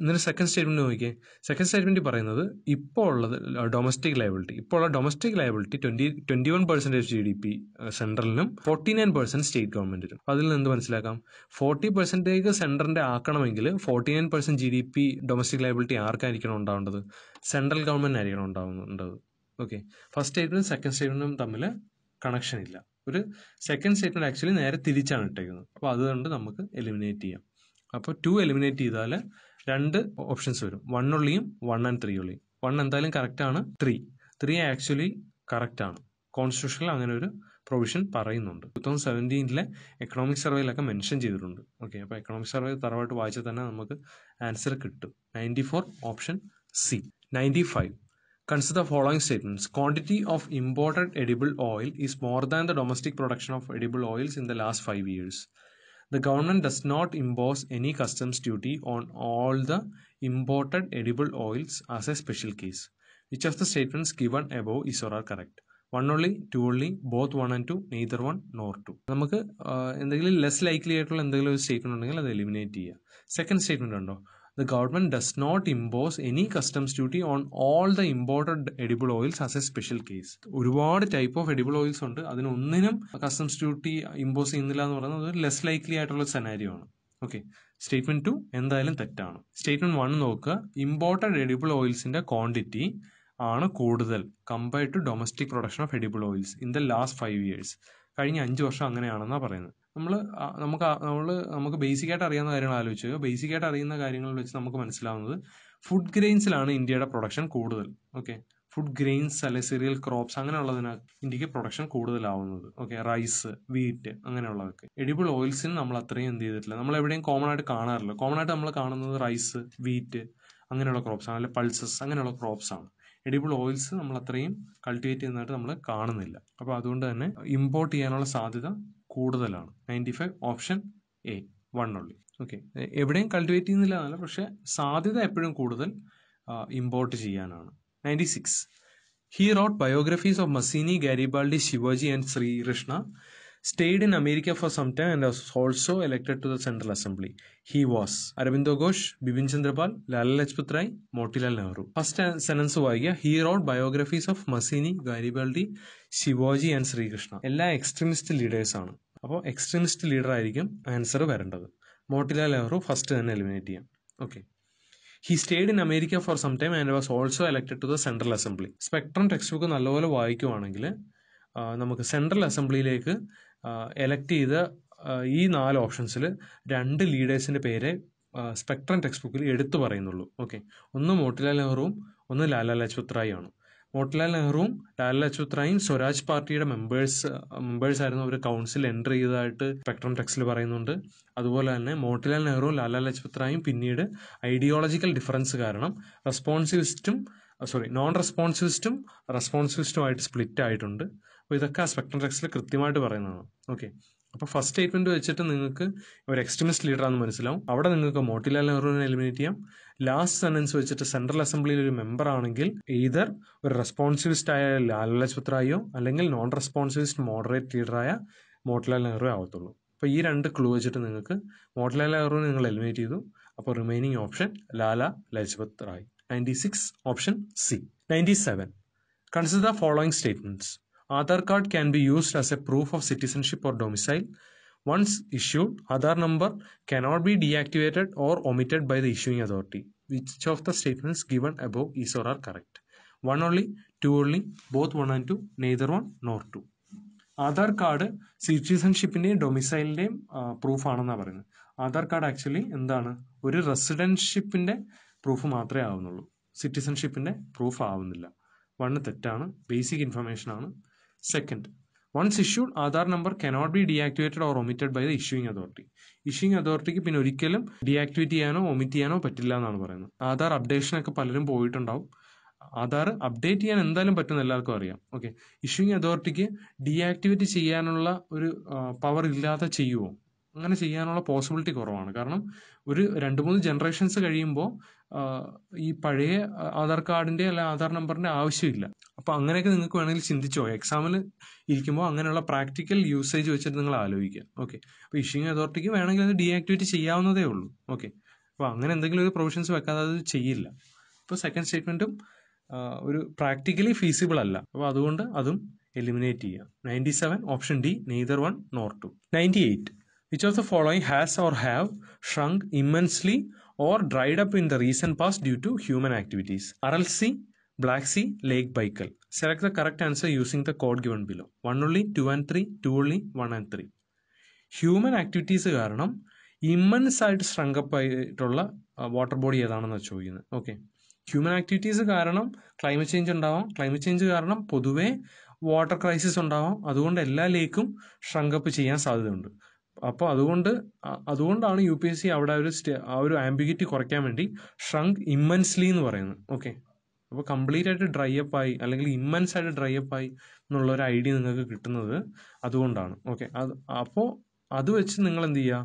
എന്നൊരു സെക്കൻഡ് സ്റ്റേറ്റ്മെൻറ്റ് നോക്കിയേ. സെക്കൻഡ് സ്റ്റേറ്റ്മെൻറ്റ് പറയുന്നത് ഇപ്പോൾ ഉള്ളത് ഡൊമസ്റ്റിക് ലയബിലിറ്റി, ഇപ്പോൾ ഉള്ള domestic liability twenty twenty one percentage G D P സെൻട്രലിനും ഫോർട്ടി നയൻ പെർസെൻറ്റ് സ്റ്റേറ്റ് ഗവൺമെൻറ്റിനും. അതിൽ നിന്ന് മനസ്സിലാക്കാം ഫോർട്ടി പെർസെൻറ്റേജ് സെൻട്രലിൻ്റെ ആക്കണമെങ്കിൽ forty nine percent G D P domestic liability ആർക്കായിരിക്കണം ഉണ്ടാവേണ്ടത്? സെൻട്രൽ ഗവൺമെൻറ്റിനായിരിക്കണം ഉണ്ടാവുന്നുണ്ടത്. ഓക്കെ, ഫസ്റ്റ് സ്റ്റേറ്റ്മെൻറ്റും സെക്കൻഡ് സ്റ്റേറ്റ്മെൻറ്റും തമ്മിൽ കണക്ഷൻ ഇല്ല. ഒരു സെക്കൻഡ് സ്റ്റേറ്റ്മെൻറ്റ് ആക്ച്വലി നേരെ തിരിച്ചാണ് ഇട്ടേക്കുന്നത്. അപ്പോൾ അതുകൊണ്ട് നമുക്ക് എലിമിനേറ്റ് ചെയ്യാം. അപ്പോൾ ടു എലിമിനേറ്റ് ചെയ്താൽ രണ്ട് ഓപ്ഷൻസ് വരും, വണ്ണുള്ളിയും വൺ ആൻഡ് ത്രീ ഉള്ളിയും. വൺ എന്തായാലും കറക്റ്റാണ്, ത്രീ ത്രീ ആക്ച്വലി കറക്റ്റാണ്. കോൺസ്റ്റിറ്റ്യൂഷനിൽ അങ്ങനെ ഒരു പ്രൊവിഷൻ പറയുന്നുണ്ട്. ടു തൗസൻഡ് സെവൻറ്റീനിലെ എക്കണോമിക് സർവേയിലൊക്കെ മെൻഷൻ ചെയ്തിട്ടുണ്ട്. ഓക്കെ, അപ്പോൾ എക്കണോമിക് സർവേ തറവായിട്ട് വായിച്ചാൽ തന്നെ നമുക്ക് ആൻസർ കിട്ടും. Ninety four option C. Ninety five Consider the following statements. Quantity of imported edible oil is more than the domestic production of edible oils in the last five years. The government does not impose any customs duty on all the imported edible oils as a special case. Which of the statements given above is or are correct? One only, two only, both one and two, neither one nor two. നമുക്ക് എന്തെങ്കിലും less likely ആയിട്ടുള്ള എന്തെങ്കിലും ഒരു statement ഉണ്ടെങ്കിൽ അത് eliminate ചെയ്യുക. Second statement ഉണ്ടോ, the government does not impose any customs duty on all the imported edible oils as a special case. ഒരുപാട് ടൈപ്പ് ഓഫ് എഡിബിൾ ഓയിൽസ് ഉണ്ട്, അതിനൊന്നിനും കസ്റ്റംസ് ഡ്യൂട്ടി ഇമ്പോസ് ചെയ്യുന്നില്ല എന്ന് പറയുന്നത് ഒരു ലെസ് ലൈക്ലി ആയിട്ടുള്ള സെനാരിയോ ആണ്. ഓക്കെ, സ്റ്റേറ്റ്മെന്റ് ടു എന്തായാലും തെറ്റാണ്. സ്റ്റേറ്റ്മെന്റ് വൺ നോക്കുക, ഇമ്പോർട്ടഡ് എഡിബിൾ ഓയിൽസിന്റെ ക്വാണ്ടിറ്റി ആണ് കൂടുതൽ compared to domestic production of edible oils in the last five years. കഴിഞ്ഞ അഞ്ച് വർഷം അങ്ങനെയാണെന്നാണ് പറയുന്നത്. നമ്മൾ നമുക്ക് നമ്മൾ നമുക്ക് ബേസിക്കായിട്ട് അറിയാവുന്ന കാര്യങ്ങൾ ആലോചിച്ച് ബേസിക്കായിട്ട് അറിയുന്ന കാര്യങ്ങളിൽ വെച്ച് നമുക്ക് മനസ്സിലാവുന്നത് ഫുഡ് ഗ്രെയിൻസിലാണ് ഇന്ത്യയുടെ പ്രൊഡക്ഷൻ കൂടുതൽ. ഓക്കെ, ഫുഡ് ഗ്രെയിൻസ് അല്ലെങ്കിൽ സീരിയൽ ക്രോപ്സ് അങ്ങനെയുള്ളതിനാണ് ഇന്ത്യക്ക് പ്രൊഡക്ഷൻ കൂടുതലാവുന്നത്. ഓക്കെ, റൈസ്, വീറ്റ് അങ്ങനെയുള്ളതൊക്കെ. എഡിബിൾ ഓയിൽസിന് നമ്മൾ അത്രയും എന്ത് ചെയ്തിട്ടില്ല, നമ്മൾ എവിടെയും കോമൺ ആയിട്ട് കാണാറില്ല. കോമൺ ആയിട്ട് നമ്മൾ കാണുന്നത് റൈസ്, വീറ്റ് അങ്ങനെയുള്ള ക്രോപ്സ് ആണ്, അല്ലെങ്കിൽ പൾസസ് അങ്ങനെയുള്ള ക്രോപ്സ് ആണ്. എഡിബിൾ ഓയിൽസ് നമ്മൾ അത്രയും കൾട്ടിവേറ്റ് ചെയ്യുന്നതായിട്ട് നമ്മൾ കാണുന്നില്ല. അപ്പോൾ അതുകൊണ്ട് തന്നെ ഇമ്പോർട്ട് ചെയ്യാനുള്ള സാധ്യത കൂടുതലാണ്. Ninety five option A, one ഉള്ളി. ഓക്കെ, എവിടെയും കൾട്ടിവേറ്റ് ചെയ്യുന്നില്ല എന്നല്ല, പക്ഷേ സാധ്യത എപ്പോഴും കൂടുതൽ ഇമ്പോർട്ട് ചെയ്യാനാണ്. Ninety six he wrote biographies of Mazzini, Garibaldi, Shivaji and Sreekrishna. Stayed in America for some time and was also elected to the Central Assembly. He was Aravind Ghosh, Bipinchandrapal, Lala Lajpat Rai, Motilal Nehru. First sentence വായിക്കുക, he wrote biographies of Mazzini, Garibaldi, Shivaji and Sreekrishna. എല്ലാ extremist ലീഡേഴ്സാണ്. അപ്പോൾ extremist leader ആയിരിക്കും answer വരേണ്ടത്. Motilal Nehru first തന്നെ eliminate ചെയ്യാം. Okay, He stayed in America for some time and was also elected to the Central Assembly. Spectrum text book നല്ലപോലെ വായിക്കുവാണെങ്കിൽ നമുക്ക് സെൻട്രൽ അസംബ്ലിയിലേക്ക് എലക്ട് ചെയ്ത ഈ നാല് ഓപ്ഷൻസിൽ രണ്ട് ലീഡേഴ്സിൻ്റെ പേരെ സ്പെക്ട്രം ടെക്സ്റ്റ് ബുക്കിൽ എടുത്തു പറയുന്നുള്ളൂ. ഓക്കെ, ഒന്ന് മോട്ടിലാൽ നെഹ്റുവും ഒന്ന് ലാലാ ലജ്പത് റായിയാണ്. മോട്ടിലാൽ നെഹ്റുവും ലാലാ ലജ്പത് റായും സ്വരാജ് പാർട്ടിയുടെ മെമ്പേഴ്സ് മെമ്പേഴ്സായിരുന്നു. അവർ കൗൺസിൽ എൻ്റർ ചെയ്തതായിട്ട് സ്പെക്ട്രം ടെക്സ്റ്റിൽ പറയുന്നുണ്ട്. അതുപോലെ തന്നെ മോട്ടിലാൽ നെഹ്റുവും ലാലാ ലജ്പത് റായും പിന്നീട് ഐഡിയോളജിക്കൽ ഡിഫറൻസ് കാരണം റെസ്പോൺസിവിസ്റ്റും സോറി നോൺ റെസ്പോൺസിവിസ്റ്റും റെസ്പോൺസിവിസ്റ്റുമായിട്ട് സ്പ്ലിറ്റ് ആയിട്ടുണ്ട്. അപ്പോൾ ഇതൊക്കെ ആ സ്പെക്ട്രം ടെക്സ്റ്റിൽ കൃത്യമായിട്ട് പറയുന്നതാണ്. ഓക്കെ, അപ്പോൾ ഫസ്റ്റ് സ്റ്റേറ്റ്മെൻറ്റ് വെച്ചിട്ട് നിങ്ങൾക്ക് ഒരു എക്സ്ട്രീമിസ്റ്റ് ലീഡറാണെന്ന് മനസ്സിലാവും. അവിടെ നിങ്ങൾക്ക് മോട്ടിലാൽ നെഹ്റുവിനെ എലിമിനേറ്റ് ചെയ്യാം. ലാസ്റ്റ് സെൻറ്റൻസ് വെച്ചിട്ട് സെൻട്രൽ അസംബ്ലിയിൽ ഒരു മെമ്പർ ആണെങ്കിൽ ഈതർ ഒരു റെസ്പോൺസിവിസ്റ്റ് ആയ ലാലാ ലജ്പത് റായിയോ അല്ലെങ്കിൽ നോൺ റെസ്പോൺസിവിസ്റ്റ് മോഡറേറ്റ് ലീഡറായ മോട്ടിലാൽ നെഹ്റു ആവത്തുള്ളൂ. അപ്പോൾ ഈ രണ്ട് ക്ലൂ വെച്ചിട്ട് നിങ്ങൾക്ക് മോട്ടിലാൽ നെഹ്റുവിനെ നിങ്ങൾ എലിമിനേറ്റ് ചെയ്തു. അപ്പോൾ remaining option Lala Lajpat Rai. Ninety six option C. Ninety seven consider the following statements. Aadhaar card can be used as a proof of citizenship or domicile. Once issued, Aadhaar number cannot be deactivated or omitted by the issuing authority. Which of the statements given above is or are correct? One only, two only, both one and two, neither one nor two. Aadhaar card സിറ്റിസൺഷിപ്പിൻ്റെയും ഡൊമിസൈലിൻ്റെയും പ്രൂഫാണെന്നാണ് പറയുന്നത്. Aadhaar card actually എന്താണ്, ഒരു റെസിഡൻഷിപ്പിൻ്റെ proof മാത്രമേ ആവുന്നുള്ളൂ, സിറ്റിസൺഷിപ്പിൻ്റെ പ്രൂഫ് ആവുന്നില്ല. വണ്ണ് തെറ്റാണ്, ബേസിക് ഇൻഫർമേഷനാണ്. Second, once issued, Aadhaar number cannot be deactivated or omitted by the issuing authority. Issuing authority പിന്നെ ഒരിക്കലും ഡിയാക്ടിവേറ്റ് ചെയ്യാനോ ഒമിറ്റ് ചെയ്യാനോ പറ്റില്ല എന്നാണ് പറയുന്നത്. ആധാർ അപ്ഡേഷനൊക്കെ പലരും പോയിട്ടുണ്ടാവും. ആധാർ അപ്ഡേറ്റ് ചെയ്യാൻ എന്തായാലും പറ്റുമെന്ന് എല്ലാവർക്കും അറിയാം. ഓക്കെ, ഇഷ്യൂയിങ് അതോറിറ്റിക്ക് ഡിയാക്ടിവേറ്റ് ചെയ്യാനുള്ള ഒരു പവർ ഇല്ലാതെ ചെയ്യുമോ? അങ്ങനെ ചെയ്യാനുള്ള പോസിബിലിറ്റി കുറവാണ്. കാരണം ഒരു രണ്ട് മൂന്ന് ജനറേഷൻസ് കഴിയുമ്പോൾ ഈ പഴയ ആധാർ കാർഡിൻ്റെ അല്ല ആധാർ നമ്പറിൻ്റെ ആവശ്യമില്ല. അപ്പോൾ അങ്ങനെയൊക്കെ നിങ്ങൾക്ക് വേണമെങ്കിൽ ചിന്തിച്ചോ, എക്സാമിൽ ഇരിക്കുമ്പോൾ അങ്ങനെയുള്ള പ്രാക്ടിക്കൽ യൂസേജ് വെച്ചിട്ട് നിങ്ങൾ ആലോചിക്കുക. ഓക്കെ, അപ്പോൾ ഇഷ്യൂയിങ് അതോറിറ്റിക്ക് വേണമെങ്കിൽ അത് ഡീആക്ടിവേറ്റ് ചെയ്യാവുന്നതേ ഉള്ളൂ. ഓക്കെ, അപ്പോൾ അങ്ങനെ എന്തെങ്കിലും ഒരു പ്രൊവിഷൻസ് വെക്കാതെ അത് ചെയ്യില്ല. ഇപ്പോൾ സെക്കൻഡ് സ്റ്റേറ്റ്മെൻറ്റും ഒരു പ്രാക്ടിക്കലി ഫീസിബിൾ അല്ല. അപ്പോൾ അതുകൊണ്ട് അതും എലിമിനേറ്റ് ചെയ്യുക. Ninety seven option D neither one nor two. Ninety eight which of the following has or have shrunk immensely or dried up in the recent past due to human activities? Aral Sea, Black Sea, Lake Baikal. Select the correct answer using the code given below. one only, two and three, two only, one and three. Human activities കാരണം immense ആയിട്ട് shrunk up ആയിട്ടുള്ള water body ഏതാണെന്ന് ചോദിക്കുന്നത്. Okay, human activities കാരണം climate change ഉണ്ടാവാം, climate change കാരണം പൊതുവേ water crisis ഉണ്ടാവാം, അതുകൊണ്ട് എല്ലാ ലേക്കും shrunk up ചെയ്യാൻ സാധ്യതയുണ്ട്. അപ്പോൾ അതുകൊണ്ട് അതുകൊണ്ടാണ് യു പി എസ് സി അവിടെ ഒരു സ്റ്റേ ആ ഒരു ആംബിഗിറ്റി കുറയ്ക്കാൻ വേണ്ടി ഷ്രങ്ക് ഇമ്മൻസ്ലി എന്ന് പറയുന്നത്. ഓക്കെ, അപ്പോൾ കംപ്ലീറ്റ് ആയിട്ട് ഡ്രൈ അപ്പ് ആയി അല്ലെങ്കിൽ ഇമ്മൻസ് ആയിട്ട് ഡ്രൈ അപ്പ് ആയി എന്നുള്ള ഒരു ഐഡിയ നിങ്ങൾക്ക് കിട്ടുന്നത് അതുകൊണ്ടാണ്. ഓക്കെ, അത് അപ്പോൾ അത് വെച്ച് നിങ്ങൾ എന്ത് ചെയ്യുക,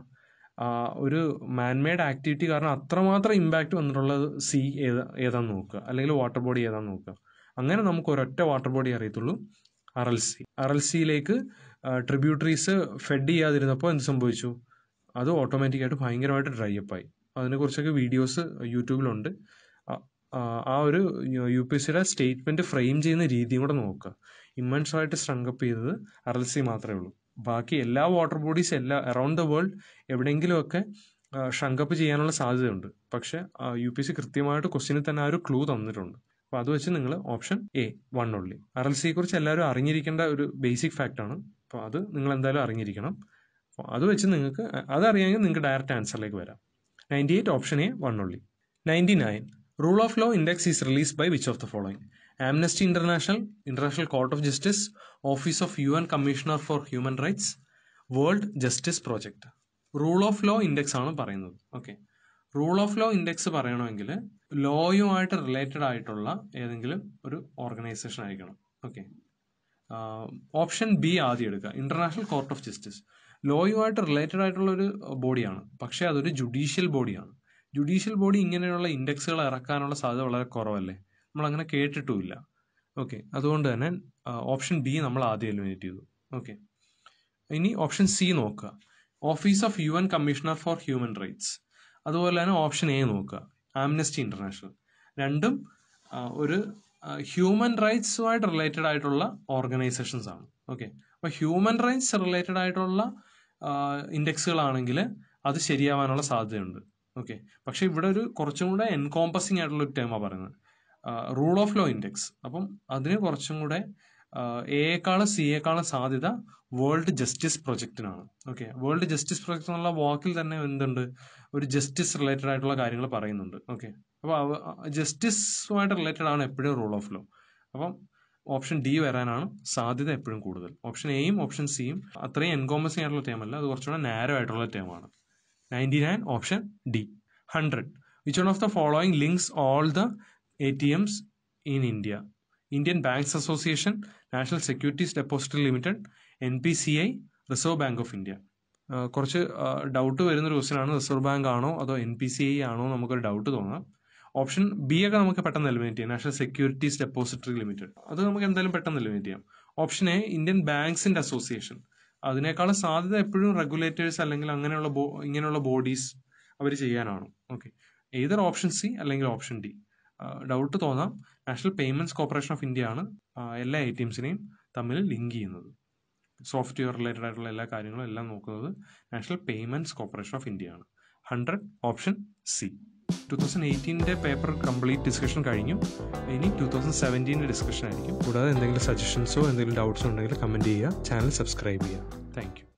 ഒരു മാൻമെയ്ഡ് ആക്ടിവിറ്റി കാരണം അത്രമാത്രം ഇമ്പാക്റ്റ് വന്നിട്ടുള്ള സീ ഏതാ ഏതാന്ന് നോക്കുക, അല്ലെങ്കിൽ വാട്ടർ ബോഡി ഏതാന്ന് നോക്കുക. അങ്ങനെ നമുക്ക് ഒരൊറ്റ വാട്ടർ ബോഡി അറിയത്തുള്ളൂ, അറൽ സി. അറൽ സിയിലേക്ക് ട്രിബ്യൂട്ടറീസ് ഫെഡ് ചെയ്യാതിരുന്നപ്പോൾ എന്ത് സംഭവിച്ചു, അത് ഓട്ടോമാറ്റിക്കായിട്ട് ഭയങ്കരമായിട്ട് ഡ്രൈ അപ്പായി. അതിനെക്കുറിച്ചൊക്കെ വീഡിയോസ് യൂട്യൂബിലുണ്ട്. ആ ഒരു യു പി എസ് സിയുടെ സ്റ്റേറ്റ്മെൻറ്റ് ഫ്രെയിം ചെയ്യുന്ന രീതിയും കൂടെ നോക്കുക. ഇമ്മൻസായിട്ട് സ്ട്രങ്കപ്പ് ചെയ്തത് അറൽ സി മാത്രമേ ഉള്ളൂ. ബാക്കി എല്ലാ വാട്ടർ ബോഡീസ് എല്ലാ അറൌണ്ട് ദ വേൾഡ് എവിടെയെങ്കിലുമൊക്കെ ഷ്രങ്കപ്പ് ചെയ്യാനുള്ള സാധ്യതയുണ്ട്. പക്ഷേ യു പി എസ് സി കൃത്യമായിട്ട് ക്വസ്റ്റ്യനിൽ തന്നെ ആ ഒരു ക്ലൂ തന്നിട്ടുണ്ട്. അപ്പോൾ അത് വെച്ച് നിങ്ങൾ ഓപ്ഷൻ എ വൺ ഉള്ളി. അറൽ സിയെ കുറിച്ച് എല്ലാവരും അറിഞ്ഞിരിക്കേണ്ട ഒരു ബേസിക് ഫാക്റ്റാണ്. അപ്പോൾ അത് നിങ്ങൾ എന്തായാലും അറിഞ്ഞിരിക്കണം. അപ്പോൾ അത് വെച്ച് നിങ്ങൾക്ക് അതറിയാമെങ്കിൽ നിങ്ങൾക്ക് ഡയറക്റ്റ് ആൻസറിലേക്ക് വരാം. Ninety eight option A one ഉള്ളി. Ninety nine rule of law index is release by which of the following? Amnesty international, international court of justice, office of U N commissioner for human rights, world justice project. Rule of law index ആണ് പറയുന്നത്. Okay, rule of law index പറയണമെങ്കിൽ ലോയുമായിട്ട് related ആയിട്ടുള്ള ഏതെങ്കിലും ഒരു organisation ആയിരിക്കണം. Okay, option B ആദ്യം എടുക്കുക, ഇന്റർനാഷണൽ കോർട്ട് ഓഫ് ജസ്റ്റിസ്. ലോയുമായിട്ട് റിലേറ്റഡ് ആയിട്ടുള്ള ഒരു ബോഡിയാണ്, പക്ഷേ അതൊരു ജുഡീഷ്യൽ ബോഡിയാണ്. ജുഡീഷ്യൽ ബോഡി ഇങ്ങനെയുള്ള ഇൻഡെക്സുകൾ ഇറക്കാനുള്ള സാധ്യത വളരെ കുറവല്ലേ, നമ്മളങ്ങനെ കേട്ടിട്ടുമില്ല. ഓക്കെ, അതുകൊണ്ട് തന്നെ ഓപ്ഷൻ ബി നമ്മൾ ആദ്യം എലിമിനേറ്റ് ചെയ്തു. ഓക്കെ, ഇനി ഓപ്ഷൻ സി നോക്കുക, office of U N commissioner for human rights. അതുപോലെ തന്നെ ഓപ്ഷൻ എ നോക്കുക, ആംനസ്റ്റി ഇന്റർനാഷണൽ. രണ്ടും ഒരു ഹ്യൂമൻ റൈറ്റ്സുമായിട്ട് റിലേറ്റഡ് ആയിട്ടുള്ള ഓർഗനൈസേഷൻസ് ആണ്. ഓക്കെ, അപ്പോൾ ഹ്യൂമൻ റൈറ്റ്സ് റിലേറ്റഡ് ആയിട്ടുള്ള ഇൻഡെക്സുകളാണെങ്കിൽ അത് ശരിയാവാനുള്ള സാധ്യതയുണ്ട്. ഓക്കെ, പക്ഷേ ഇവിടെ ഒരു കുറച്ചും കൂടെ എൻകോംപസിങ് ആയിട്ടുള്ള ഒരു ടേമാണ് പറയുന്നത്, റൂൾ ഓഫ് ലോ ഇൻഡെക്സ്. അപ്പം അതിന് കുറച്ചും കൂടെ എയെക്കാളും സിയെക്കാളും സാധ്യത വേൾഡ് ജസ്റ്റിസ് പ്രൊജക്റ്റിനാണ്. ഓക്കെ, വേൾഡ് ജസ്റ്റിസ് പ്രൊജക്റ്റ് എന്നുള്ള വാക്കിൽ തന്നെ എന്തുണ്ട്, ഒരു ജസ്റ്റിസ് റിലേറ്റഡ് ആയിട്ടുള്ള കാര്യങ്ങൾ പറയുന്നുണ്ട്. ഓക്കെ, അപ്പോൾ ജസ്റ്റിസുമായിട്ട് റിലേറ്റഡ് ആണ് എപ്പോഴും റൂൾ ഓഫ് ലോ. അപ്പം ഓപ്ഷൻ ഡി വരാനാണ് സാധ്യത എപ്പോഴും കൂടുതൽ. ഓപ്ഷൻ എയും ഓപ്ഷൻ സിയും അത്രയും എൻകോമസിങ് ആയിട്ടുള്ള ടേമല്ല, അത് കുറച്ചുകൂടെ നാരോ ആയിട്ടുള്ള ടേമാണ്. Ninety nine option D. Hundred which one of the following links all the A T Ms in India? Indian banks association, national securities depository limited, N P C I, reserve bank of India. കുറച്ച് doubt വരുന്നൊരു ക്വസ്റ്റ്യനാണ്, reserve bank ആണോ അതോ N P C I ആണോ നമുക്കൊരു doubt തോന്നാം. Option B ഒക്കെ നമുക്ക് പെട്ടെന്ന് എലിമിനേറ്റ് ചെയ്യാം, നാഷണൽ സെക്യൂരിറ്റീസ് ഡെപ്പോസിറ്ററി ലിമിറ്റഡ്, അത് നമുക്ക് എന്തായാലും പെട്ടെന്ന് എലിമിനേറ്റ് ചെയ്യാം. ഓപ്ഷൻ എ ഇന്ത്യൻ ബാങ്ക്സിൻ്റെ അസോസിയേഷൻ, അതിനേക്കാളും സാധ്യത എപ്പോഴും റെഗുലേറ്റേഴ്സ് അല്ലെങ്കിൽ അങ്ങനെയുള്ള ബോ ഇങ്ങനെയുള്ള ബോഡീസ് അവർ ചെയ്യാനാണ്. ഓക്കെ, ഏതൊരു ഓപ്ഷൻ സി അല്ലെങ്കിൽ ഓപ്ഷൻ ഡി. ഡൗട്ട് തോന്നാം, national payments corporation of India ആണ് എല്ലാ എ ടി എംസിനെയും തമ്മിൽ ലിങ്ക് ചെയ്യുന്നത്. സോഫ്റ്റ്വെയർ റിലേറ്റഡ് ആയിട്ടുള്ള എല്ലാ കാര്യങ്ങളും എല്ലാം നോക്കുന്നത് national payments corporation of India ആണ്. Hundred option C. Two thousand എയ്റ്റീൻ്റെ പേപ്പർ കംപ്ലീറ്റ് ഡിസ്കഷൻ കഴിഞ്ഞു. ഇനി ടു തൗസൻഡ് സെവൻറ്റീൻ്റെ ഡിസ്കഷൻ ആയിരിക്കും. കൂടാതെ എന്തെങ്കിലും സജഷൻസോ എന്തെങ്കിലും ഡൗട്ട്സോ ഉണ്ടെങ്കിൽ കമൻറ്റ് ചെയ്യുക, ചാനൽ സബ്സ്ക്രൈബ് ചെയ്യുക. Thank U.